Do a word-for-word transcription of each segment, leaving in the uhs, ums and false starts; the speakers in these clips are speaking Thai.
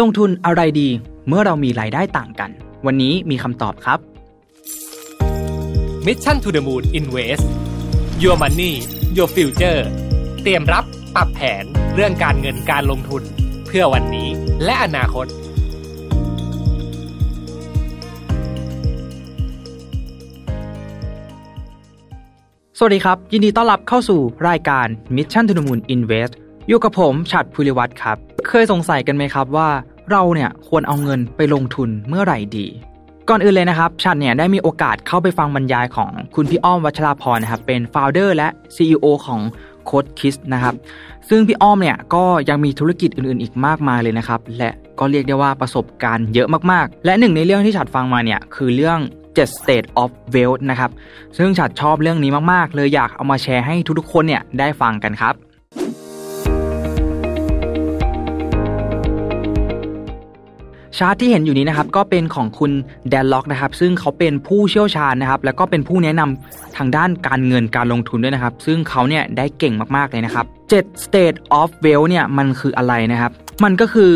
ลงทุนอะไรดีเมื่อเรามีรายได้ต่างกันวันนี้มีคำตอบครับ Mission To The Moon Invest Your Money Your Future เตรียมรับปรับแผนเรื่องการเงินการลงทุนเพื่อวันนี้และอนาคตสวัสดีครับยินดีต้อนรับเข้าสู่รายการ Mission To The Moon Invest อยู่กับผมฉัตรภูริวัฒน์ครับเคยสงสัยกันไหมครับว่าเราเนี่ยควรเอาเงินไปลงทุนเมื่อไหร่ดีก่อนอื่นเลยนะครับฉัตรเนี่ยได้มีโอกาสเข้าไปฟังบรรยายของคุณพี่อ้อมวัชราพรนะครับเป็น Founder และ ซี อี โอ ของ Code Kiss นะครับซึ่งพี่อ้อมเนี่ยก็ยังมีธุรกิจอื่นๆอีกมากมายเลยนะครับและก็เรียกได้ว่าประสบการณ์เยอะมากๆและหนึ่งในเรื่องที่ฉัตรฟังมาเนี่ยคือเรื่องเซเว่น Stages of Wealth นะครับซึ่งฉัตรชอบเรื่องนี้มากๆเลยอยากเอามาแชร์ให้ทุกๆคนเนี่ยได้ฟังกันครับชาร์ตที่เห็นอยู่นี้นะครับก็เป็นของคุณแดนล็อกนะครับซึ่งเขาเป็นผู้เชี่ยวชาญนะครับแล้วก็เป็นผู้แนะนำทางด้านการเงินการลงทุนด้วยนะครับซึ่งเขาเนี่ยได้เก่งมากๆเลยนะครับเซเว่น Stages of Wealth เนี่ยมันคืออะไรนะครับมันก็คือ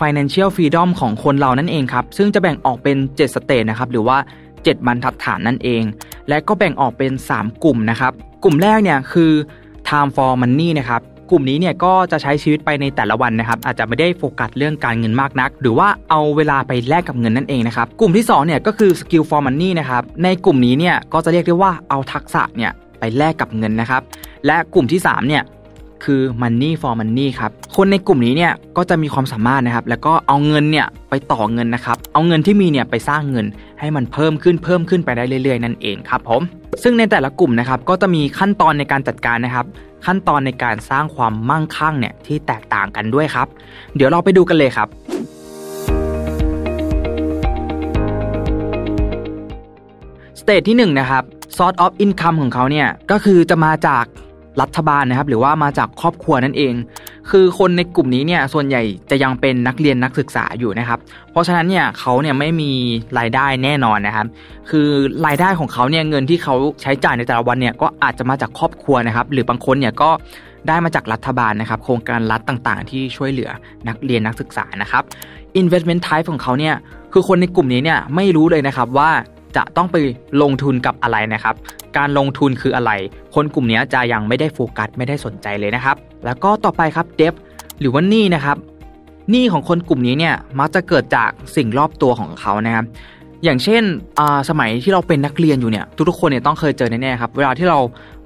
Financial Freedom ของคนเรานั่นเองครับซึ่งจะแบ่งออกเป็นเซเว่น Stages นะครับหรือว่าเจ็ดบรรทัดฐานนั่นเองและก็แบ่งออกเป็นสามกลุ่มนะครับกลุ่มแรกเนี่ยคือ time for money นะครับกลุ่มนี้เนี่ยก็จะใช้ชีวิตไปในแต่ละวันนะครับอาจจะไม่ได้โฟกัสเรื่องการเงินมากนักหรือว่าเอาเวลาไปแลกกับเงินนั่นเองนะครับกลุ่มที่สองเนี่ยก็คือ skill for money นะครับในกลุ่มนี้เนี่ยก็จะเรียกได้ว่าเอาทักษะเนี่ยไปแลกกับเงินนะครับและกลุ่มที่สามเนี่ยคือ money for money ครับคนในกลุ่มนี้เนี่ยก็จะมีความสามารถนะครับแล้วก็เอาเงินเนี่ยไปต่อเงินนะครับเอาเงินที่มีเนี่ยไปสร้างเงินให้มันเพิ่มขึ้นเพิ่มขึ้นไปได้เรื่อยๆนั่นเองครับผมซึ่งในแต่ละกลุ่มนะครับก็จะมีขั้นตอนในการจัดการนะครับขั้นตอนในการสร้างความมั่งคั่งเนี่ยที่แตกต่างกันด้วยครับเดี๋ยวเราไปดูกันเลยครับสเตจที่หนึ่งนะครับ source of income ของเขาเนี่ยก็คือจะมาจากรัฐบาลนะครับหรือว่ามาจากครอบครัวนั่นเองคือคนในกลุ่มนี้เนี่ยส่วนใหญ่จะยังเป็นนักเรียนนักศึกษาอยู่นะครับเพราะฉะนั้นเนี่ยเขาเนี่ยไม่มีรายได้แน่นอนนะครับคือรายได้ของเขาเนี่ยเงินที่เขาใช้จ่ายในแต่ละวันเนี่ยก็อาจจะมาจากครอบครัวนะครับหรือบางคนเนี่ยก็ได้มาจากรัฐบาลนะครับโครงการรัฐต่างๆที่ช่วยเหลือนักเรียนนักศึกษานะครับ investment type ของเขาเนี่ยคือคนในกลุ่มนี้เนี่ยไม่รู้เลยนะครับว่าจะต้องไปลงทุนกับอะไรนะครับการลงทุนคืออะไรคนกลุ่มนี้จะยังไม่ได้โฟกัสไม่ได้สนใจเลยนะครับแล้วก็ต่อไปครับ debt หรือว่าหนี้นะครับหนี้ของคนกลุ่มนี้เนี่ยมักจะเกิดจากสิ่งรอบตัวของเขานะครับอย่างเช่นสมัยที่เราเป็นนักเรียนอยู่เนี่ยทุกๆคนเนี่ยต้องเคยเจอแน่ๆครับเวลาที่เรา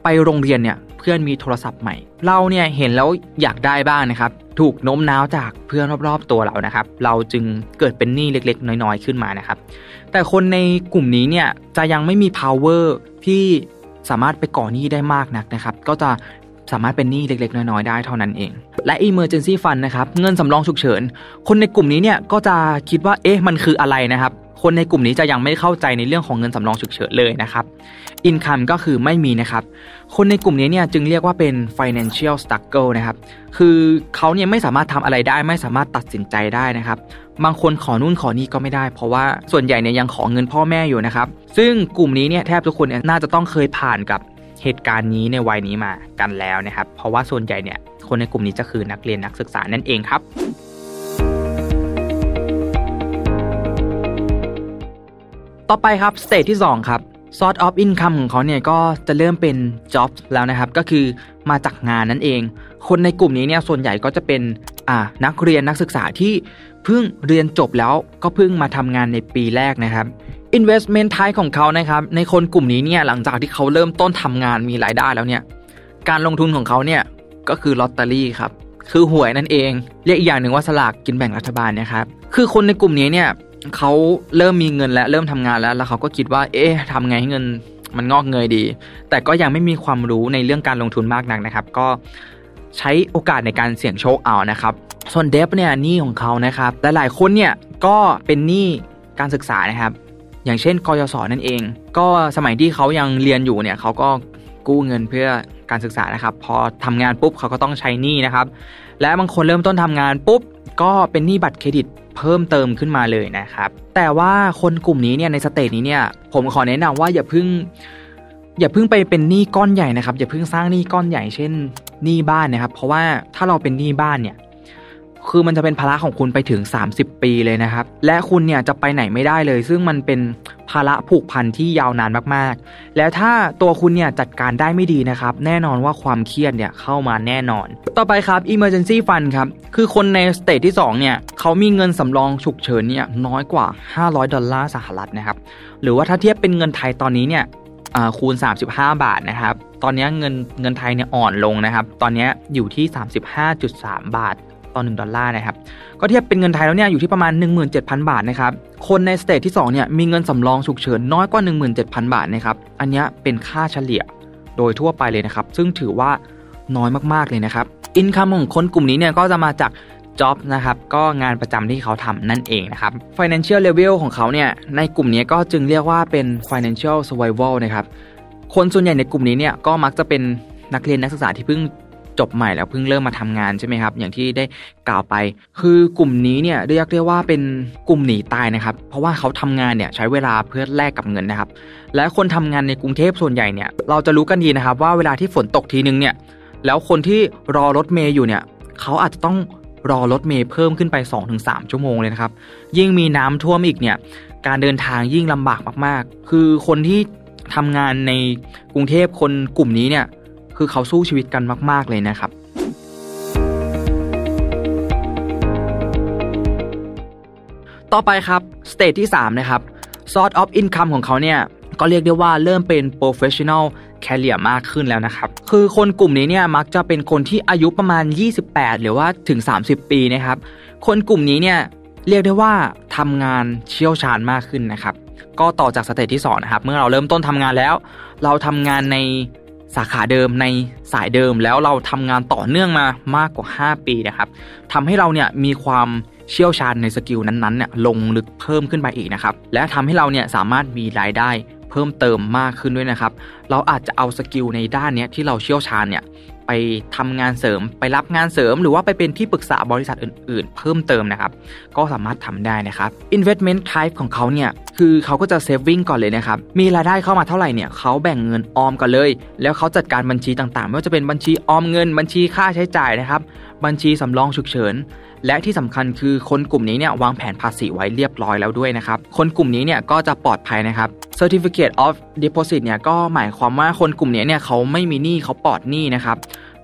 ไปโรงเรียนเนี่ยเพื่อนมีโทรศัพท์ใหม่เราเนี่ยเห็นแล้วอยากได้บ้างนะครับถูกโน้มน้าวจากเพื่อนรอบๆตัวเรานะครับเราจึงเกิดเป็นหนี้เล็กๆน้อยๆขึ้นมานะครับแต่คนในกลุ่มนี้เนี่ยจะยังไม่มี power ที่สามารถไปก่อหนี้ได้มากนักนะครับก็จะสามารถเป็นหนี้เล็กๆน้อยๆได้เท่านั้นเองและ emergency fund นะครับเงินสำรองฉุกเฉินคนในกลุ่มนี้เนี่ยก็จะคิดว่าเอ๊ะมันคืออะไรนะครับคนในกลุ่มนี้จะยังไม่เข้าใจในเรื่องของเงินสำรองฉุกเฉินเลยนะครับ income ก็คือไม่มีนะครับคนในกลุ่มนี้เนี่ยจึงเรียกว่าเป็น financial struggle นะครับคือเขาเนี่ยไม่สามารถทำอะไรได้ไม่สามารถตัดสินใจได้นะครับบางคนขอนู่นขอนี่ก็ไม่ได้เพราะว่าส่วนใหญ่เนี่ยยังขอเงินพ่อแม่อยู่นะครับซึ่งกลุ่มนี้เนี่ยแทบทุกคนน่าจะต้องเคยผ่านกับเหตุการณ์นี้ในวัยนี้มากันแล้วนะครับเพราะว่าส่วนใหญ่เนี่ยคนในกลุ่มนี้จะคือนักเรียนนักศึกษานั่นเองครับต่อไปครับสเตจที่สองครับ source of income ของเขาเนี่ยก็จะเริ่มเป็น job แล้วนะครับก็คือมาจากงานนั่นเองคนในกลุ่มนี้เนี่ยส่วนใหญ่ก็จะเป็นอ่านักเรียนนักศึกษาที่เพิ่งเรียนจบแล้วก็เพิ่งมาทำงานในปีแรกนะครับ investment type ของเขานะครับในคนกลุ่มนี้เนี่ยหลังจากที่เขาเริ่มต้นทำงานมีรายได้แล้วเนี่ยการลงทุนของเขาเนี่ยก็คือลอตเตอรี่ครับคือหวยนั่นเองเรียกอีกอย่างหนึ่งว่าสลากกินแบ่งรัฐบาลนะครับคือคนในกลุ่มนี้เนี่ยเขาเริ่มมีเงินแล้วเริ่มทำงานแล้วแล้วเขาก็คิดว่าเอ๊ะทำไงให้เงินมันงอกเงยดีแต่ก็ยังไม่มีความรู้ในเรื่องการลงทุนมากนักนะครับก็ใช้โอกาสในการเสี่ยงโชคเอานะครับส่วนเดฟเนี่ยหนี้ของเขานะครับแต่หลายคนเนี่ยก็เป็นหนี้การศึกษานะครับอย่างเช่นกยศนั่นเองก็สมัยที่เขายังเรียนอยู่เนี่ยเขาก็กู้เงินเพื่อการศึกษานะครับพอทำงานปุ๊บเขาก็ต้องใช้หนี้นะครับและบางคนเริ่มต้นทำงานปุ๊บก็เป็นหนี้บัตรเครดิตเพิ่มเติมขึ้นมาเลยนะครับแต่ว่าคนกลุ่มนี้เนี่ยในสเตจนี้เนี่ยผมขอแนะนำว่าอย่าเพิ่งอย่าเพิ่งไปเป็นหนี้ก้อนใหญ่นะครับอย่าเพิ่งสร้างหนี้ก้อนใหญ่เช่นหนี้บ้านนะครับเพราะว่าถ้าเราเป็นหนี้บ้านเนี่ย คือมันจะเป็นภาระของคุณไปถึงสามสิบปีเลยนะครับและคุณเนี่ยจะไปไหนไม่ได้เลยซึ่งมันเป็นภาระผูกพันที่ยาวนานมากๆแล้วถ้าตัวคุณเนี่ยจัดการได้ไม่ดีนะครับแน่นอนว่าความเครียดเนี่ยเข้ามาแน่นอนต่อไปครับ Emergency Fund ครับคือคนในสเตจที่สองเนี่ยเขามีเงินสำรองฉุกเฉินเนี่ยน้อยกว่าห้าร้อยดอลลาร์สหรัฐนะครับหรือว่าถ้าเทียบเป็นเงินไทยตอนนี้เนี่ยคูณสามสิบห้าบาทนะครับตอนนี้เงินเงินไทยเนี่ยอ่อนลงนะครับตอนนี้อยู่ที่ สามสิบห้าจุดสาม บาทต่อหนึ่งดอลลาร์นะครับก็เทียบเป็นเงินไทยแล้วเนี่ยอยู่ที่ประมาณ หนึ่งหมื่นเจ็ดพัน บาทนะครับคนในสเตจที่สองเนี่ยมีเงินสำรองฉุกเฉินน้อยกว่า หนึ่งหมื่นเจ็ดพัน บาทนะครับอันนี้เป็นค่าเฉลี่ยโดยทั่วไปเลยนะครับซึ่งถือว่าน้อยมากๆเลยนะครับอินคัมของคนกลุ่มนี้เนี่ยก็จะมาจากจ็อบนะครับก็งานประจำที่เขาทำนั่นเองนะครับ Financial Level ของเขาเนี่ยในกลุ่มนี้ก็จึงเรียกว่าเป็น Financial Survival นะครับคนส่วนใหญ่ในกลุ่มนี้เนี่ยก็มักจะเป็นนักเรียนนักศึกษาที่เพิ่งจบใหม่แล้วเพิ่งเริ่มมาทำงานใช่ไหมครับอย่างที่ได้กล่าวไปคือกลุ่มนี้เนี่ยเรียกได้ว่าเป็นกลุ่มหนีตายนะครับเพราะว่าเขาทำงานเนี่ยใช้เวลาเพื่อแลกกับเงินนะครับและคนทำงานในกรุงเทพส่วนใหญ่เนี่ยเราจะรู้กันดีนะครับว่าเวลาที่ฝนตกทีนึงเนี่ยแล้วคนที่รอรถเมล์อยู่เนี่ยเขาอาจจะต้องรอรถเมล์เพิ่มขึ้นไป สองถึงสาม ชั่วโมงเลยนะครับยิ่งมีน้ำท่วมอีกเนี่ยการเดินทางยิ่งลำบากมากๆคือคนที่ทำงานในกรุงเทพคนกลุ่มนี้เนี่ยคือเขาสู้ชีวิตกันมากๆเลยนะครับต่อไปครับสเตจที่สามนะครับ Source of Income ของเขาเนี่ยก็เรียกได้ว่าเริ่มเป็น Professional Career มากขึ้นแล้วนะครับคือคนกลุ่มนี้เนี่ยมักจะเป็นคนที่อายุประมาณยี่สิบแปดหรือว่าถึงสามสิบปีนะครับคนกลุ่มนี้เนี่ยเรียกได้ว่าทำงานเชี่ยวชาญมากขึ้นนะครับก็ต่อจากสเตจที่สองนะครับเมื่อเราเริ่มต้นทำงานแล้วเราทำงานในสาขาเดิมในสายเดิมแล้วเราทำงานต่อเนื่องมามากกว่าห้าปีนะครับทำให้เราเนี่ยมีความเชี่ยวชาญในสกิลนั้นๆเนี่ยลงลึกเพิ่มขึ้นไปอีกนะครับและทำให้เราเนี่ยสามารถมีรายได้เพิ่มเติมมากขึ้นด้วยนะครับเราอาจจะเอาสกิลในด้านนี้ที่เราเชี่ยวชาญเนี่ยไปทำงานเสริมไปรับงานเสริมหรือว่าไปเป็นที่ปรึกษาบริษัทอื่นๆเพิ่มเติมนะครับก็สามารถทำได้นะครับ Investment Type ของเขาเนี่ยคือเขาก็จะ Saving ก่อนเลยนะครับมีรายได้เข้ามาเท่าไหร่เนี่ยเขาแบ่งเงินออมก่อนเลยแล้วเขาจัดการบัญชีต่างๆไม่ว่าจะเป็นบัญชีออมเงินบัญชีค่าใช้จ่ายนะครับบัญชีสำรองฉุกเฉินและที่สำคัญคือคนกลุ่มนี้เนี่ยวางแผนภาษีไว้เรียบร้อยแล้วด้วยนะครับคนกลุ่มนี้เนี่ยก็จะปลอดภัยนะครับ Certificate of Deposit เนี่ยก็หมายความว่าคนกลุ่มนี้เนี่ยเขาไม่มีหนี้เขาปลอดหนี้นะครับ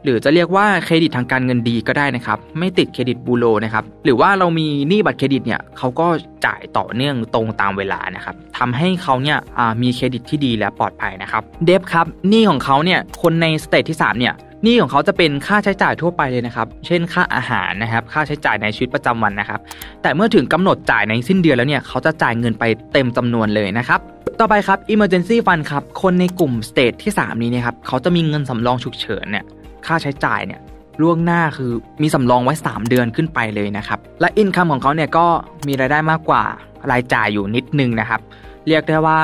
หรือจะเรียกว่าเครดิตทางการเงินดีก็ได้นะครับไม่ติดเครดิตบูโรนะครับหรือว่าเรามีหนี้บัตรเครดิตเนี่ยเขาก็จ่ายต่อเนื่องตรงตามเวลานะครับทำให้เขาเนี่ยมีเครดิตที่ดีและปลอดภัยนะครับเดฟครับหนี้ของเขาเนี่ยคนในสเตจที่สามเนี่ยหนี้ของเขาจะเป็นค่าใช้จ่ายทั่วไปเลยนะครับเช่นค่าอาหารนะครับค่าใช้จ่ายในชีวิตประจำวันนะครับแต่เมื่อถึงกำหนดจ่ายในสิ้นเดือนแล้วเนี่ยเขาจะจ่ายเงินไปเต็มจำนวนเลยนะครับต่อไปครับ Emergency Fund ครับคนในกลุ่มสเตจที่สามนี้นะครับเขาจะมีเงินสำรองฉุกเฉินเนี่ยค่าใช้จ่ายเนี่ยล่วงหน้าคือมีสำรองไว้สามเดือนขึ้นไปเลยนะครับและ Income ของเขาเนี่ยก็มีรายได้มากกว่ารายจ่ายอยู่นิดนึงนะครับเรียกได้ว่า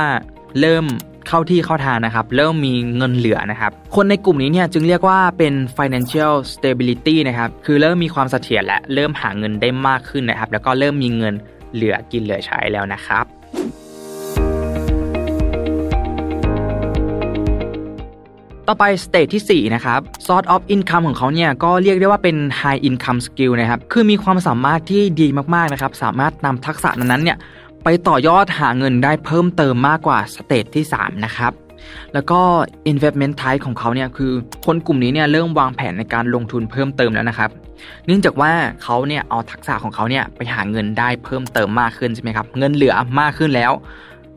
เริ่มเข้าที่เข้าทางนะครับเริ่มมีเงินเหลือนะครับคนในกลุ่มนี้เนี่ยจึงเรียกว่าเป็น financial stability นะครับคือเริ่มมีความเสถียรและเริ่มหาเงินได้มากขึ้นนะครับแล้วก็เริ่มมีเงินเหลือกินเหลือใช้แล้วนะครับต่อไปสเตจที่สี่นะครับ source of income ของเขาเนี่ยก็เรียกได้ว่าเป็น high income skill นะครับคือมีความสามารถที่ดีมากๆนะครับสามารถนำทักษะนั้นๆเนี่ยไปต่อยอดหาเงินได้เพิ่มเติมมากกว่าสเตจที่สามนะครับแล้วก็ investment type ของเขาเนี่ยคือคนกลุ่มนี้เนี่ยเริ่มวางแผนในการลงทุนเพิ่มเติมแล้วนะครับเนื่องจากว่าเขาเนี่ยเอาทักษะของเขาเนี่ยไปหาเงินได้เพิ่มเติมมากขึ้นใช่ไหมครับเงินเหลือมากขึ้นแล้ว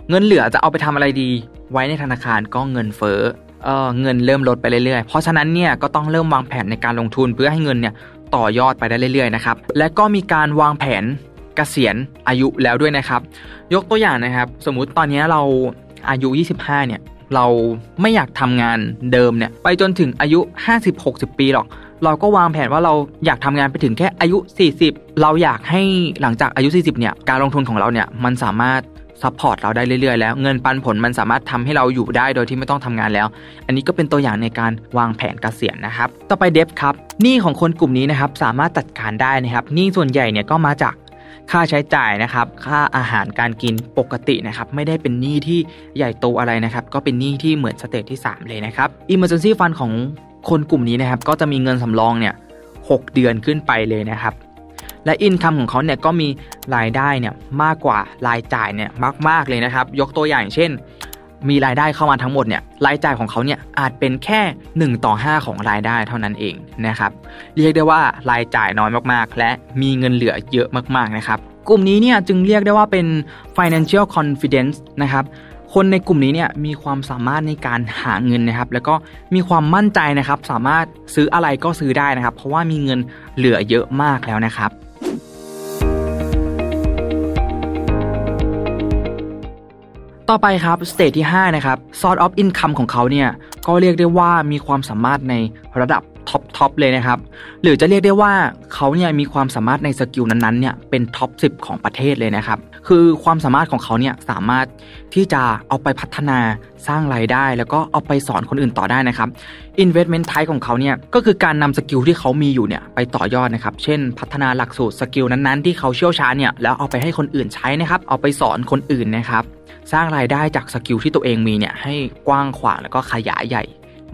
เงินเหลือจะเอาไปทำอะไรดีไว้ในธนาคารก็เงินเฟ้อเอ่อเงินเริ่มลดไปเรื่อยๆเพราะฉะนั้นเนี่ยก็ต้องเริ่มวางแผนในการลงทุนเพื่อให้เงินเนี่ยต่อยอดไปได้เรื่อยๆนะครับและก็มีการวางแผนเกษียณอายุแล้วด้วยนะครับยกตัวอย่างนะครับสมมุติตอนนี้เราอายุยี่สิบห้าเนี่ยเราไม่อยากทำงานเดิมเนี่ยไปจนถึงอายุ ห้าสิบถึงหกสิบ ปีหรอกเราก็วางแผนว่าเราอยากทำงานไปถึงแค่อายุสี่สิบเราอยากให้หลังจากอายุสี่สิบเนี่ยการลงทุนของเราเนี่ยมันสามารถซัพพอร์ตเราได้เรื่อยๆแล้วเงินปันผลมันสามารถทำให้เราอยู่ได้โดยที่ไม่ต้องทำงานแล้วอันนี้ก็เป็นตัวอย่างในการวางแผนเกษียณนะครับต่อไปเดฟครับหนี้ของคนกลุ่มนี้นะครับสามารถจัดการได้นะครับหนี้ส่วนใหญ่เนี่ยก็มาจากค่าใช้จ่ายนะครับค่าอาหารการกินปกตินะครับไม่ได้เป็นหนี้ที่ใหญ่โตอะไรนะครับก็เป็นหนี้ที่เหมือนสเตจที่สามเลยนะครับ Emergency Fund ของคนกลุ่มนี้นะครับก็จะมีเงินสำรองเนี่ยหกเดือนขึ้นไปเลยนะครับ และอินคัมของเขาเนี่ยก็มีรายได้เนี่ยมากกว่ารายจ่ายเนี่ยมากๆเลยนะครับยกตัวอย่างเช่นมีรายได้เข้ามาทั้งหมดเนี่ยรายจ่ายของเขาเนี่ยอาจเป็นแค่หนึ่งต่อห้าของรายได้เท่านั้นเองนะครับเรียกได้ว่ารายจ่ายน้อยมากๆและมีเงินเหลือเยอะมากๆนะครับกลุ่มนี้เนี่ยจึงเรียกได้ว่าเป็น financial confidence นะครับคนในกลุ่มนี้เนี่ยมีความสามารถในการหาเงินนะครับแล้วก็มีความมั่นใจนะครับสามารถซื้ออะไรก็ซื้อได้นะครับเพราะว่ามีเงินเหลือเยอะมากแล้วนะครับต่อไปครับสเตจที่ห้านะครับ source of income ของเขาเนี่ยก็เรียกได้ว่ามีความสามารถในระดับท็อปท็อปเลยนะครับหรือจะเรียกได้ว่าเขาเนี่ยมีความสามารถในสกิลนั้นๆเนี่ยเป็นท็อปสิบของประเทศเลยนะครับคือความสามารถของเขาเนี่ยสามารถที่จะเอาไปพัฒนาสร้างรายได้แล้วก็เอาไปสอนคนอื่นต่อได้นะครับ investment type ของเขาเนี่ยก็คือการนำสกิลที่เขามีอยู่เนี่ยไปต่อยอดนะครับเช่นพัฒนาหลักสูตรสกิลนั้นๆที่เขาเชี่ยวชาญเนี่ยแล้วเอาไปให้คนอื่นใช้นะครับเอาไปสอนคนอื่นนะครับสร้างรายได้จากสกิลที่ตัวเองมีเนี่ยให้กว้างขวางแล้วก็ขยายใหญ่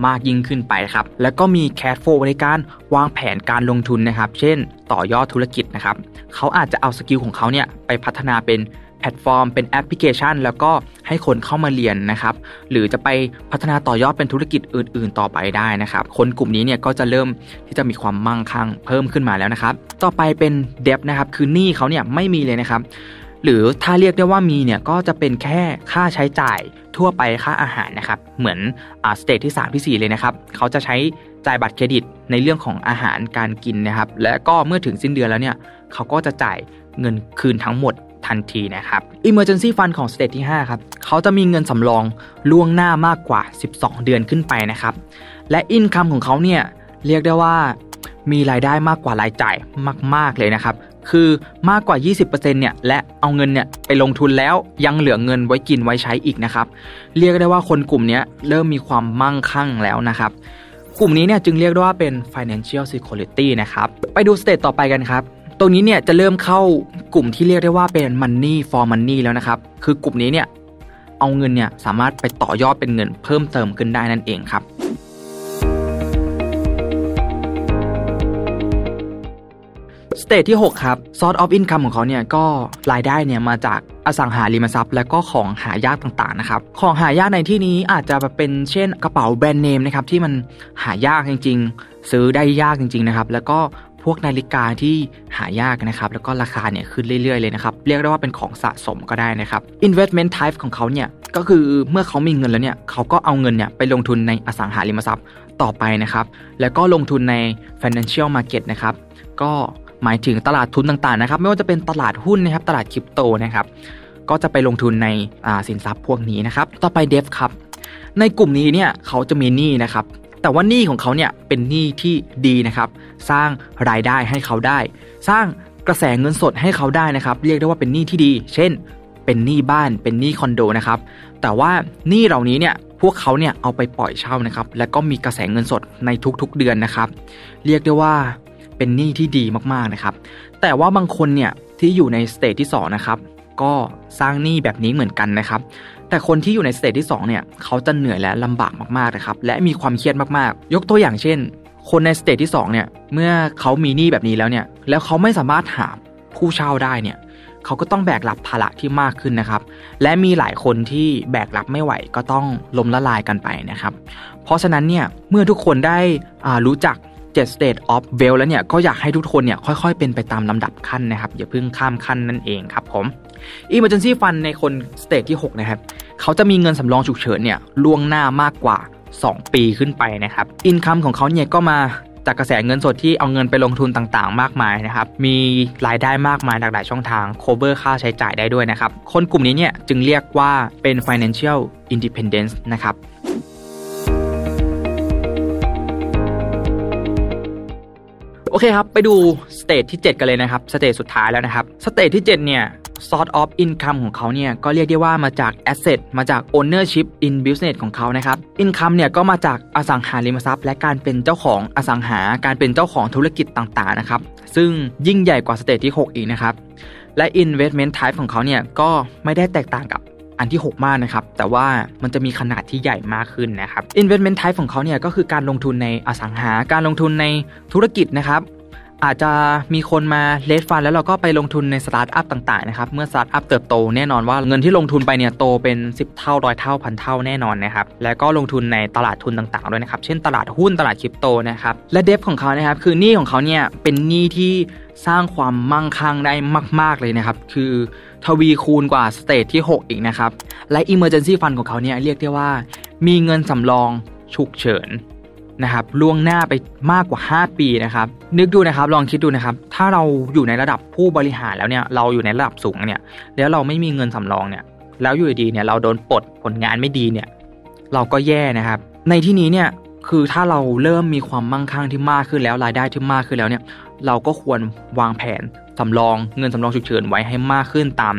มากยิ่งขึ้นไปครับแล้วก็มีแคชโฟลว์ในการวางแผนการลงทุนนะครับเช่นต่อยอดธุรกิจนะครับเขาอาจจะเอาสกิลของเขาเนี่ยไปพัฒนาเป็นแพลตฟอร์มเป็นแอปพลิเคชันแล้วก็ให้คนเข้ามาเรียนนะครับหรือจะไปพัฒนาต่อยอดเป็นธุรกิจอื่นๆต่อไปได้นะครับคนกลุ่มนี้เนี่ยก็จะเริ่มที่จะมีความมั่งคั่งเพิ่มขึ้นมาแล้วนะครับต่อไปเป็นเดบนะครับคือหนี้เขาเนี่ยไม่มีเลยนะครับหรือถ้าเรียกได้ว่ามีเนี่ยก็จะเป็นแค่ค่าใช้จ่ายทั่วไปค่าอาหารนะครับเหมือนอ่าสเตจที่สามที่สี่เลยนะครับเขาจะใช้จ่ายบัตรเครดิตในเรื่องของอาหารการกินนะครับและก็เมื่อถึงสิ้นเดือนแล้วเนี่ยเขาก็จะจ่ายเงินคืนทั้งหมดทันทีนะครับ Emergency Fund ของสเตจที่ห้าครับเขาจะมีเงินสำรองล่วงหน้ามากกว่าสิบสองเดือนขึ้นไปนะครับและอินคัมของเขาเนี่ยเรียกได้ว่ามีรายได้มากกว่ารายจ่ายมากๆเลยนะครับคือมากกว่า ยี่สิบเปอร์เซ็นต์ เนี่ยและเอาเงินเนี่ยไปลงทุนแล้วยังเหลือเงินไว้กินไว้ใช้อีกนะครับเรียกได้ว่าคนกลุ่มนี้เริ่มมีความมั่งคั่งแล้วนะครับกลุ่มนี้เนี่ยจึงเรียกได้ว่าเป็น financial security นะครับไปดูสเตจต่อไปกันครับตรงนี้เนี่ยจะเริ่มเข้ากลุ่มที่เรียกได้ว่าเป็น money for money แล้วนะครับคือกลุ่มนี้เนี่ยเอาเงินเนี่ยสามารถไปต่อยอดเป็นเงินเพิ่มเติมขึ้นได้นั่นเองครับสเตจที่หกครับ source of income ของเขาเนี่ยก็รายได้เนี่ยมาจากอสังหาริมทรัพย์และก็ของหายากต่างๆนะครับของหายากในที่นี้อาจจะเป็นเช่นกระเป๋าแบรนด์เนมนะครับที่มันหายากจริงๆซื้อได้ยากจริงๆนะครับแล้วก็พวกนาฬิกาที่หายากนะครับแล้วก็ราคาเนี่ยขึ้นเรื่อยๆเลยนะครับเรียกได้ว่าเป็นของสะสมก็ได้นะครับ investment type ของเขาเนี่ยก็คือเมื่อเขามีเงินแล้วเนี่ยเขาก็เอาเงินเนี่ยไปลงทุนในอสังหาริมทรัพย์ต่อไปนะครับแล้วก็ลงทุนใน financial market นะครับก็หมายถึงตลาดทุนต่างๆนะครับไม่ว่าจะเป็นตลาดหุ้นนะครับตลาดคริปโตนะครับก็จะไปลงทุนในสินทรัพย์พวกนี้นะครับต่อไปเดฟครับในกลุ่มนี้เนี่ยเขาจะมีหนี้นะครับแต่ว่าหนี้ของเขาเนี่ยเป็นหนี้ที่ดีนะครับสร้างรายได้ให้เขาได้สร้างกระแสเงินสดให้เขาได้นะครับเรียกได้ว่าเป็นหนี้ที่ดีเช่นเป็นหนี้บ้านเป็นหนี้คอนโดนะครับแต่ว่าหนี้เหล่านี้เนี่ยพวกเขาเนี่ยเอาไปปล่อยเช่านะครับแล้วก็มีกระแสเงินสดในทุกๆเดือนนะครับเรียกได้ว่าเป็นหนี้ที่ดีมากๆนะครับแต่ว่าบางคนเนี่ยที่อยู่ในสเตจที่สองนะครับก็สร้างหนี้แบบนี้เหมือนกันนะครับแต่คนที่อยู่ในสเตจที่สองเนี่ยเขาจะเหนื่อยและลำบากมากๆนะครับและมีความเครียดมากๆยกตัวอย่างเช่นคนในสเตจที่สองเนี่ยเมื่อเขามีหนี้แบบนี้แล้วเนี่ยแล้วเขาไม่สามารถหาผู้เช่าได้เนี่ยเขาก็ต้องแบกรับภาระที่มากขึ้นนะครับและมีหลายคนที่แบกรับไม่ไหวก็ต้องล้มละลายกันไปนะครับเพราะฉะนั้นเนี่ยเมื่อทุกคนได้อ่ารู้จักเจ็ด State of Wealth แล้วเนี่ยก็อยากให้ทุกคนเนี่ยค่อยๆเป็นไปตามลำดับขั้นนะครับอย่าเพิ่งข้ามขั้นนั่นเองครับผม Emergency Fund ในคนสเตจที่หกนะครับเขาจะมีเงินสำรองฉุกเฉินเนี่ยล่วงหน้ามากกว่าสองปีขึ้นไปนะครับ Income ของเขาเนี่ยก็มาจากกระแสเงินสดที่เอาเงินไปลงทุนต่างๆมากมายนะครับมีรายได้มากมายหลากหลายช่องทาง cover ค่าใช้จ่ายได้ด้วยนะครับคนกลุ่มนี้เนี่ยจึงเรียกว่าเป็น Financial Independence นะครับโอเคครับไปดูสเตจที่เจ็ดกันเลยนะครับสเตจสุดท้ายแล้วนะครับสเตจที่เจ็ดเนี่ย source of income ของเขาเนี่ยก็เรียกได้ว่ามาจาก asset มาจาก ownership in business ของเขานะครับ income เนี่ยก็มาจากอสังหาริมทรัพย์และการเป็นเจ้าของอสังหาการเป็นเจ้าของธุรกิจต่างๆนะครับซึ่งยิ่งใหญ่กว่าสเตจที่หกอีกนะครับและ investment type ของเขาเนี่ยก็ไม่ได้แตกต่างกับอันที่หกมากนะครับแต่ว่ามันจะมีขนาดที่ใหญ่มากขึ้นนะครับ investment type ของเขาเนี่ยก็คือการลงทุนในอสังหาการลงทุนในธุรกิจนะครับ อาจจะมีคนมาเลดฟันแล้วเราก็ไปลงทุนในสตาร์ทอัพต่างๆนะครับเมื่อสตาร์ทอัพเติบโตแน่นอนว่าเงินที่ลงทุนไปเนี่ยโตเป็นสิบเท่าร้อยเท่าพันเท่าแน่นอนนะครับแล้วก็ลงทุนในตลาดทุนต่างๆด้วยนะครับเช่นตลาดหุ้นตลาดคริปโตนะครับและเดฟของเขานะครับคือหนี้ของเขาเนี่ยเป็นหนี้ที่สร้างความมั่งคั่งได้มากๆเลยนะครับคือทวีคูณกว่าสเตจที่หกอีกนะครับและ Emergency Fund ของเขาเนี่ยเรียกได้ว่ามีเงินสำรองฉุกเฉินนะครับล่วงหน้าไปมากกว่าห้าปีนะครับนึกดูนะครับลองคิดดูนะครับถ้าเราอยู่ในระดับผู้บริหารแล้วเนี่ยเราอยู่ในระดับสูงเนี่ยแล้วเราไม่มีเงินสำรองเนี่ยแล้วอยู่ดีเนี่ยเราโดนปลดผลงานไม่ดีเนี่ยเราก็แย่นะครับในที่นี้เนี่ยคือถ้าเราเริ่มมีความมั่งคั่งที่มากขึ้นแล้วรายได้ที่มากขึ้นแล้วเนี่ยเราก็ควรวางแผนสำรองเงินสำรองฉุกเฉินไว้ให้มากขึ้นตาม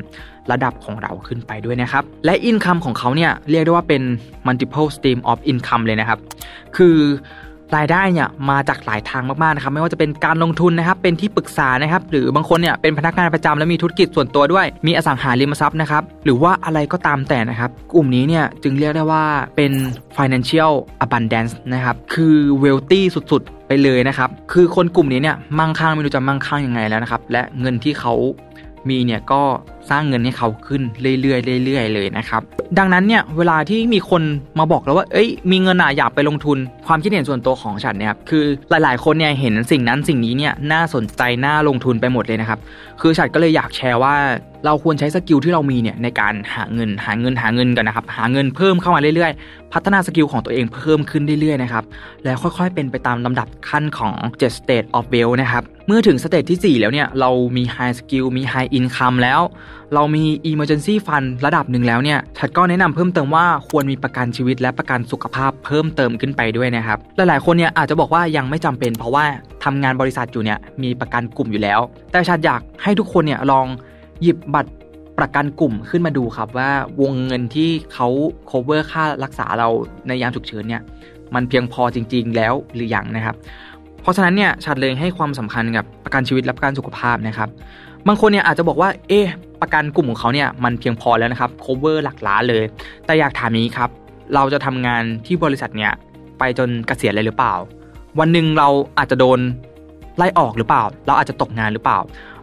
ระดับของเราขึ้นไปด้วยนะครับและ Income ของเขาเนี่ยเรียกได้ว่าเป็น multiple stream of income เลยนะครับคือรายได้เนี่ยมาจากหลายทางมากๆนะครับไม่ว่าจะเป็นการลงทุนนะครับเป็นที่ปรึกษานะครับหรือบางคนเนี่ยเป็นพนักงานประจำและมีธุรกิจส่วนตัวด้วยมีอสังหาริมทรัพย์นะครับหรือว่าอะไรก็ตามแต่นะครับกลุ่มนี้เนี่ยจึงเรียกได้ว่าเป็น financial abundance นะครับคือ wealthy สุดๆไปเลยนะครับคือคนกลุ่มนี้เนี่ยมั่งคั่งไม่รู้จะมั่งคั่งยังไงแล้วนะครับและเงินที่เขามีเนี่ยก็สร้างเงินให้เขาขึ้นเรื่อยๆเรื่อยๆเลยนะครับดังนั้นเนี่ยเวลาที่มีคนมาบอกแล้วว่าเอ้ยมีเงินอะอยากไปลงทุนความคิดเห็นส่วนตัวของฉันเนี่ยครับคือหลายๆคนเนี่ยเห็นสิ่งนั้นสิ่งนี้เนี่ยน่าสนใจน่าลงทุนไปหมดเลยนะครับคือฉันก็เลยอยากแชร์ว่าเราควรใช้สกิลที่เรามีเนี่ยในการหาเงินหาเงินหาเงินกันนะครับหาเงินเพิ่มเข้ามาเรื่อยๆพัฒนาสกิลของตัวเองเพิ่มขึ้นเรื่อยๆนะครับแล้วค่อยๆเป็นไปตามลำดับขั้นของเซเว่น Stages of Wealthนะครับเมื่อถึงสเตจที่สี่แล้วเนี่ยเรามี High Skill มี High Income แล้วเรามี Emergency Fund ระดับหนึ่งแล้วเนี่ยฉันก็แนะนำเพิ่มเติมว่าควรมีประกันชีวิตและประกันสุขภาพเพิ่มเติมขึ้นไปด้วยนะครับหลายๆคนเนี่ยอาจจะบอกว่ายังไม่จำเป็นเพราะว่าทำงานบริษัทอยู่เนี่ยมีประกันกลุ่มอยู่แล้วแต่ฉันอยากให้ทุกคนเนี่ยลองหยิบบัตรประกันกลุ่มขึ้นมาดูครับว่าวงเงินที่เขา cover ค่ารักษาเราในยามฉุกเฉินเนี่ยมันเพียงพอจริงๆแล้วหรือยังนะครับเพราะฉะนั้นเนี่ยฉันเลยให้ความสำคัญกับประกันชีวิตและประกันสุขภาพนะครับบางคนเนี่ยอาจจะบอกว่าเอ๊ะประกันกลุ่มของเขาเนี่ยมันเพียงพอแล้วนะครับ cover หลักล้านเลยแต่อยากถามนี้ครับเราจะทำงานที่บริษัทเนี่ยไปจนเกษียณเลยหรือเปล่าวันหนึ่งเราอาจจะโดนไล่ออกหรือเปล่าเราอาจจะตกงานหรือเปล่า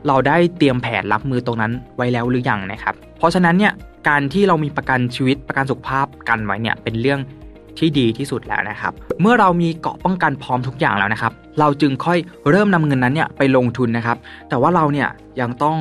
เราได้เตรียมแผนรับมือตรงนั้นไว้แล้วหรือยังนะครับเพราะฉะนั้นเนี่ยการที่เรามีประกันชีวิตประกันสุขภาพกันไว้เนี่ยเป็นเรื่องที่ดีที่สุดแล้วนะครับเมื่อเรามีเกราะป้องกันพร้อมทุกอย่างแล้วนะครับเราจึงค่อยเริ่มนำเงินนั้นเนี่ยไปลงทุนนะครับแต่ว่าเราเนี่ยยังต้อง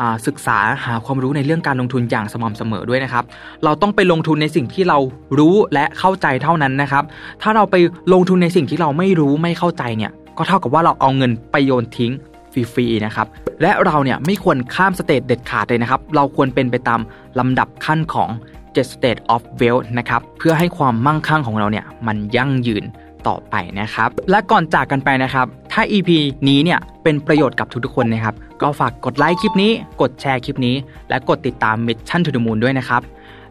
อ่าศึกษาหาความรู้ในเรื่องการลงทุนอย่างสม่ำเสมอด้วยนะครับเราต้องไปลงทุนในสิ่งที่เรารู้และเข้าใจเท่านั้นนะครับถ้าเราไปลงทุนในสิ่งที่เราไม่รู้ไม่เข้าใจเนี่ยก็เท่ากับว่าเราเอาเงินไปโยนทิ้งฟรีๆนะครับและเราเนี่ยไม่ควรข้ามสเตจเด็ดขาดเลยนะครับเราควรเป็นไปตามลำดับขั้นของเซเว่น Stages of Wealth นะครับเพื่อให้ความมั่งคั่งของเราเนี่ยมันยั่งยืนต่อไปนะครับและก่อนจากกันไปนะครับถ้า อี พี นี้เนี่ยเป็นประโยชน์กับทุกๆคนนะครับก็ฝากกดไลค์คลิปนี้กดแชร์คลิปนี้และกดติดตาม Mission To The Moon ด้วยนะครับ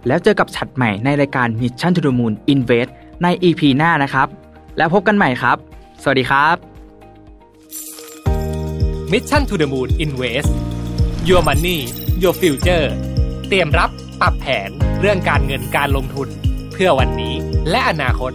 แล้วเจอกับฉัดใหม่ในรายการ Mission To The Moon Invest ใน อี พี หน้านะครับแล้วพบกันใหม่ครับสวัสดีครับ Mission to the Moon Invest Your Money Your Future เตรียมรับปรับแผนเรื่องการเงินการลงทุนเพื่อวันนี้และอนาคต